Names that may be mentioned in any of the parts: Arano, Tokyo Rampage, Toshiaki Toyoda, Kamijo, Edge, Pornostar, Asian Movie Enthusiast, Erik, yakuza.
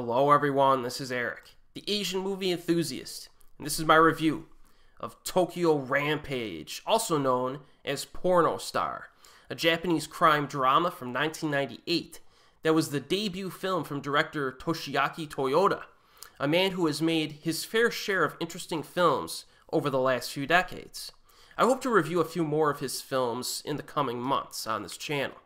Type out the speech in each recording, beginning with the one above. Hello everyone, this is Eric, the Asian Movie Enthusiast, and this is my review of Tokyo Rampage, also known as Pornostar, a Japanese crime drama from 1998 that was the debut film from director Toshiaki Toyoda, a man who has made his fair share of interesting films over the last few decades. I hope to review a few more of his films in the coming months on this channel.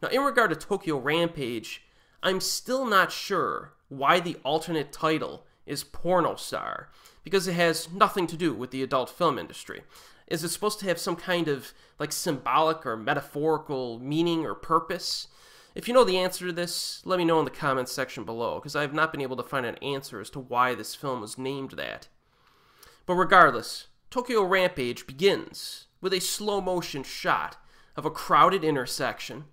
Now, in regard to Tokyo Rampage, I'm still not sure why the alternate title is Pornostar, because it has nothing to do with the adult film industry. Is it supposed to have some kind of like symbolic or metaphorical meaning or purpose? If you know the answer to this, let me know in the comments section below, because I have not been able to find an answer as to why this film was named that. But regardless, Tokyo Rampage begins with a slow-motion shot of a crowded intersection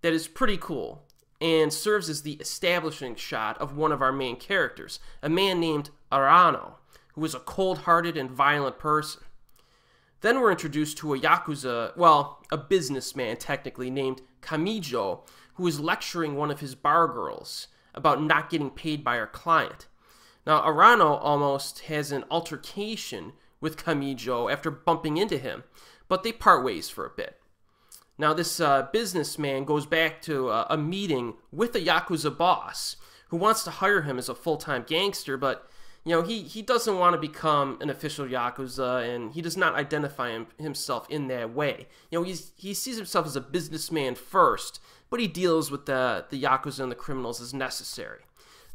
that is pretty cool and serves as the establishing shot of one of our main characters, a man named Arano, who is a cold-hearted and violent person. Then we're introduced to a yakuza, well, a businessman technically, named Kamijo, who is lecturing one of his bar girls about not getting paid by her client. Now, Arano almost has an altercation with Kamijo after bumping into him, but they part ways for a bit. Now, this businessman goes back to a meeting with a yakuza boss who wants to hire him as a full-time gangster, but you know, he doesn't want to become an official yakuza, and he does not identify himself in that way. You know, he sees himself as a businessman first, but he deals with the yakuza and the criminals as necessary.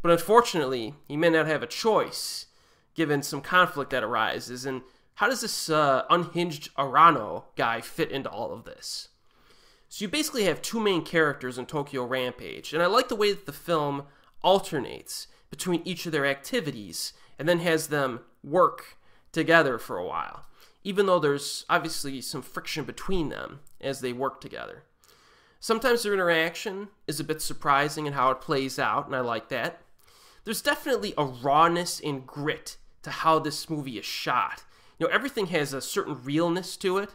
But unfortunately, he may not have a choice, given some conflict that arises. And how does this unhinged Arano guy fit into all of this? So you basically have two main characters in Tokyo Rampage, and I like the way that the film alternates between each of their activities and then has them work together for a while, even though there's obviously some friction between them as they work together. Sometimes their interaction is a bit surprising in how it plays out, and I like that. There's definitely a rawness and grit to how this movie is shot. You know, everything has a certain realness to it,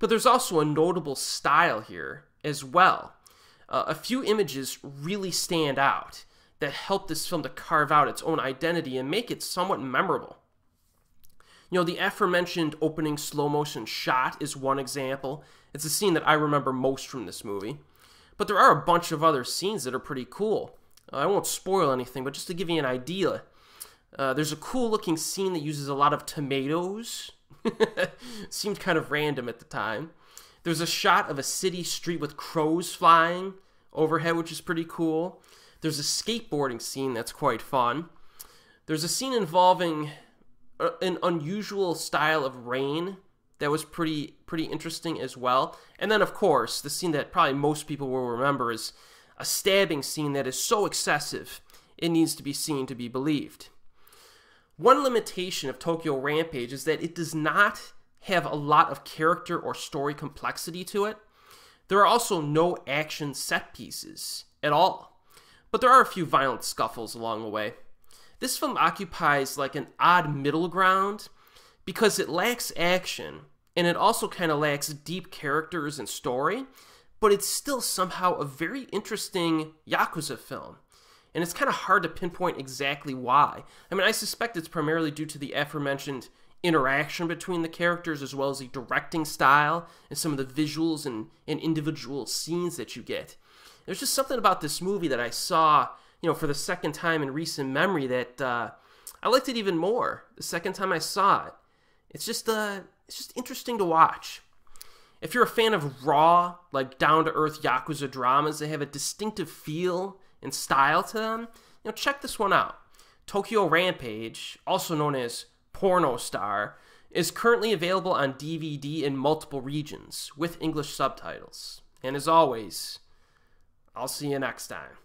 but there's also a notable style here as well. A few images really stand out that helped this film to carve out its own identity and make it somewhat memorable. You know, the aforementioned opening slow-motion shot is one example. It's a scene that I remember most from this movie. But there are a bunch of other scenes that are pretty cool. I won't spoil anything, but just to give you an idea, there's a cool-looking scene that uses a lot of tomatoes. Seemed kind of random at the time. There's a shot of a city street with crows flying overhead, which is pretty cool. There's a skateboarding scene that's quite fun. There's a scene involving an unusual style of rain that was pretty interesting as well. And then, of course, the scene that probably most people will remember is a stabbing scene that is so excessive it needs to be seen to be believed. One limitation of Tokyo Rampage is that it does not have a lot of character or story complexity to it. There are also no action set pieces at all, but there are a few violent scuffles along the way. This film occupies like an odd middle ground because it lacks action and it also kind of lacks deep characters and story, but it's still somehow a very interesting yakuza film. And it's kind of hard to pinpoint exactly why. I mean, I suspect it's primarily due to the aforementioned interaction between the characters as well as the directing style and some of the visuals and individual scenes that you get. There's just something about this movie that I saw, you know, for the second time in recent memory that I liked it even more the second time I saw it. It's just interesting to watch. If you're a fan of raw, like down-to-earth yakuza dramas that have a distinctive feel and style to them, you know, check this one out. Tokyo Rampage, also known as Pornostar, is currently available on DVD in multiple regions with English subtitles. And as always, I'll see you next time.